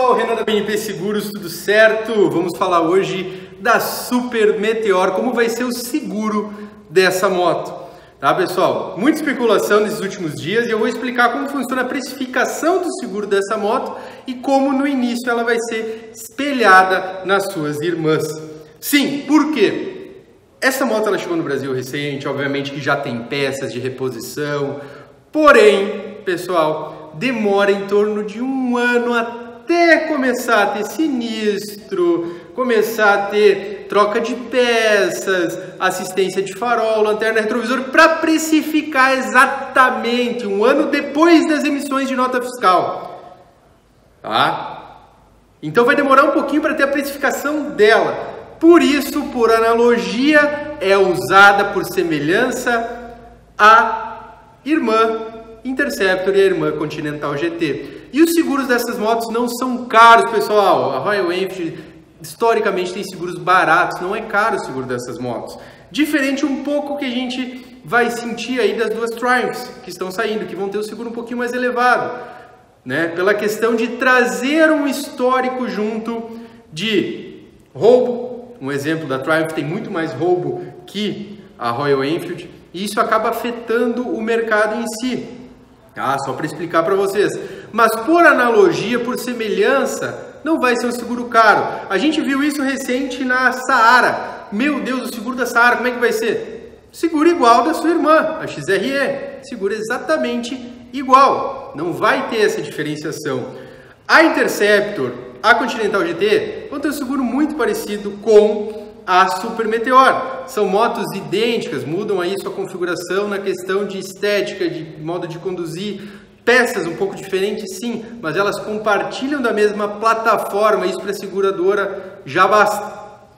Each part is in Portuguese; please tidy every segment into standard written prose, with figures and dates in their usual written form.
pessoal, Renan da BNP Seguros, tudo certo? Vamos falar hoje da Super Meteor, como vai ser o seguro dessa moto. Tá, pessoal? Muita especulação nesses últimos dias e eu vou explicar como funciona a precificação do seguro dessa moto e como no início ela vai ser espelhada nas suas irmãs. Sim, por quê? Essa moto ela chegou no Brasil recente, obviamente que já tem peças de reposição, porém, pessoal, demora em torno de um ano até começar a ter sinistro, começar a ter troca de peças, assistência de farol, lanterna, retrovisor, para precificar exatamente um ano depois das emissões de nota fiscal. Tá? Então vai demorar um pouquinho para ter a precificação dela. Por isso, por analogia, é usada por semelhança a irmã Interceptor e a irmã Continental GT. E os seguros dessas motos não são caros, pessoal. A Royal Enfield historicamente tem seguros baratos, não é caro o seguro dessas motos. Diferente um pouco que a gente vai sentir aí das duas Triumphs que estão saindo, que vão ter o seguro um pouquinho mais elevado, né? Pela questão de trazer um histórico junto de roubo. Um exemplo da Triumph tem muito mais roubo que a Royal Enfield e isso acaba afetando o mercado em si. Ah, só para explicar para vocês. Mas por analogia, por semelhança, não vai ser um seguro caro. A gente viu isso recente na Saara. Meu Deus, o seguro da Saara, como é que vai ser? Seguro igual da sua irmã, a XRE. Seguro exatamente igual. Não vai ter essa diferenciação. A Interceptor, a Continental GT, vão ter um seguro muito parecido com a Super Meteor. São motos idênticas, mudam aí sua configuração na questão de estética, de modo de conduzir, peças um pouco diferentes, sim, mas elas compartilham da mesma plataforma. Isso para a seguradora já basta.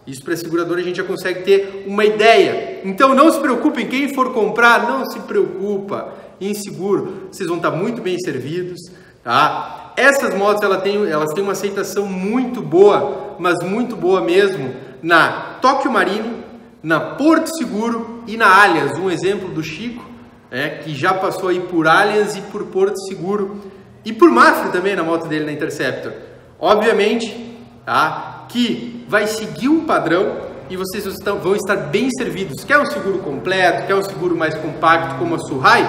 Isso para a seguradora a gente já consegue ter uma ideia. Então não se preocupem, quem for comprar, não se preocupa em seguro. Vocês vão estar muito bem servidos, tá? Essas motos elas têm uma aceitação muito boa, mas muito boa mesmo, na Tokio Marine, na Porto Seguro e na Alias. Um exemplo do Chico, que já passou aí por Allianz e por Porto Seguro e por Mafra também na moto dele, na Interceptor. Obviamente, tá, que vai seguir um padrão e vocês vão estar bem servidos. Quer um seguro completo, quer um seguro mais compacto como a Surai?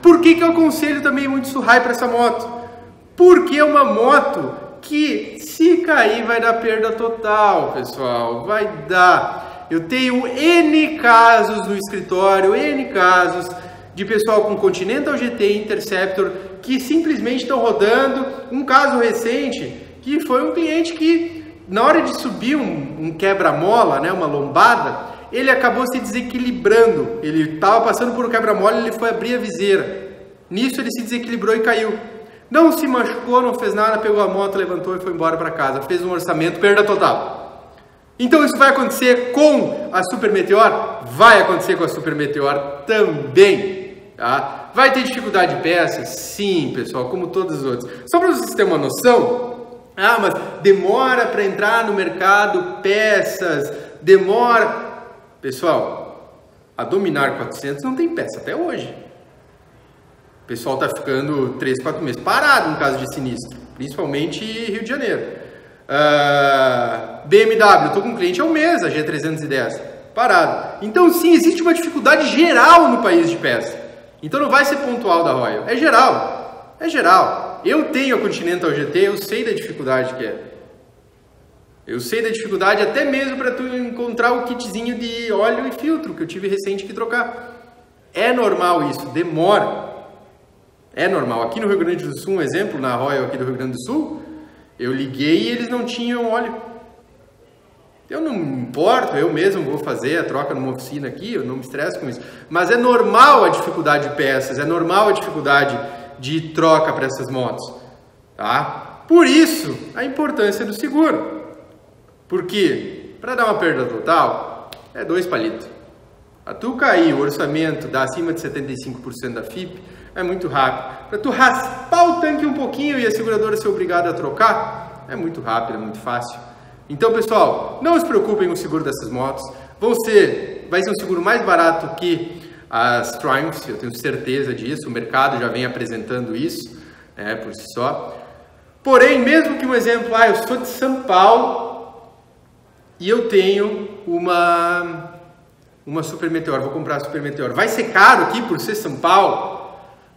Por que que eu aconselho também muito Surai para essa moto? Porque é uma moto que, se cair, vai dar perda total, pessoal, vai dar. Eu tenho N casos no escritório, N casos de pessoal com Continental GT e Interceptor que simplesmente estão rodando. Um caso recente que foi um cliente que, na hora de subir um quebra-mola, né, uma lombada, ele acabou se desequilibrando. Ele estava passando por um quebra-mola, ele foi abrir a viseira. Nisso ele se desequilibrou e caiu. Não se machucou, não fez nada, pegou a moto, levantou e foi embora para casa. Fez um orçamento, perda total. Então isso vai acontecer com a Super Meteor? Vai acontecer com a Super Meteor também, tá? Vai ter dificuldade de peças? Sim, pessoal, como todas as outras. Só para vocês terem uma noção, mas demora para entrar no mercado peças, demora. Pessoal, a Dominar 400 não tem peça até hoje. O pessoal tá ficando 3, 4 meses parado no caso de sinistro, principalmente Rio de Janeiro. BMW, estou com um cliente há um mês, a G310, parado. Então sim, existe uma dificuldade geral no país de peça. Então não vai ser pontual da Royal, é geral, é geral. Eu tenho a Continental GT, eu sei da dificuldade que é. Eu sei da dificuldade até mesmo para tu encontrar o kitzinho de óleo e filtro que eu tive recente que trocar. É normal isso, demora. É normal. Aqui no Rio Grande do Sul, um exemplo, na Royal aqui do Rio Grande do Sul, eu liguei e eles não tinham óleo. Eu não me importo, eu mesmo vou fazer a troca numa oficina aqui, eu não me estresso com isso. Mas é normal a dificuldade de peças, é normal a dificuldade de troca para essas motos, tá? Por isso, a importância do seguro. Porque, para dar uma perda total, é 2 palitos. Para tu cair, o orçamento dá acima de 75% da FIPE, é muito rápido. Para tu raspar o tanque um pouquinho e a seguradora ser obrigada a trocar, é muito rápido, é muito fácil. Então, pessoal, não se preocupem com o seguro dessas motos. Vai ser um seguro mais barato que as Triumphs, eu tenho certeza disso. O mercado já vem apresentando isso, por si só. Porém, mesmo que um exemplo, eu sou de São Paulo e eu tenho uma Super Meteor, vou comprar a Super Meteor, vai ser caro aqui por ser São Paulo?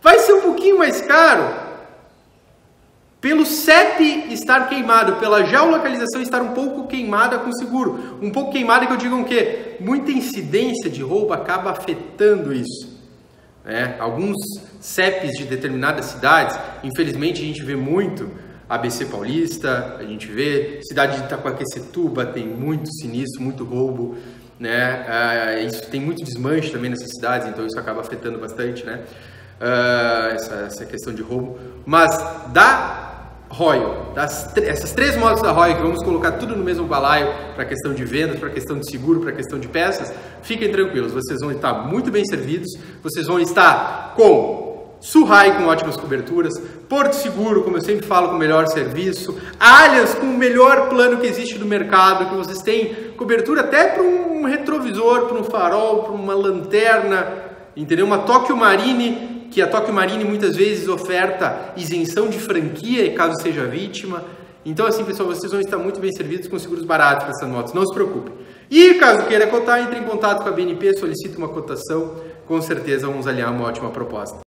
Vai ser um pouquinho mais caro pelo CEP estar queimado, pela geolocalização estar um pouco queimada com seguro. Um pouco queimada que eu digo o quê? Muita incidência de roubo acaba afetando isso. É, alguns CEPs de determinadas cidades, infelizmente a gente vê muito, ABC Paulista, a gente vê, cidade de Itaquaquecetuba tem muito sinistro, muito roubo, né? Isso, tem muito desmanche também nessas cidades, então isso acaba afetando bastante, né? Essa questão de roubo. Mas da Royal, essas três motos da Royal que vamos colocar tudo no mesmo balaio para a questão de vendas, para a questão de seguro, para a questão de peças, fiquem tranquilos, vocês vão estar muito bem servidos, vocês vão estar com Surai com ótimas coberturas, Porto Seguro, como eu sempre falo, com o melhor serviço, Alias com o melhor plano que existe no mercado, que vocês têm cobertura até para um retrovisor, para um farol, para uma lanterna, entendeu? Uma Tokio Marine, que a Tokio Marine muitas vezes oferta isenção de franquia, caso seja vítima. Então, assim, pessoal, vocês vão estar muito bem servidos com seguros baratos para essas motos, não se preocupem. E, caso queira cotar, entre em contato com a BNP, solicite uma cotação, com certeza vamos alinhar uma ótima proposta.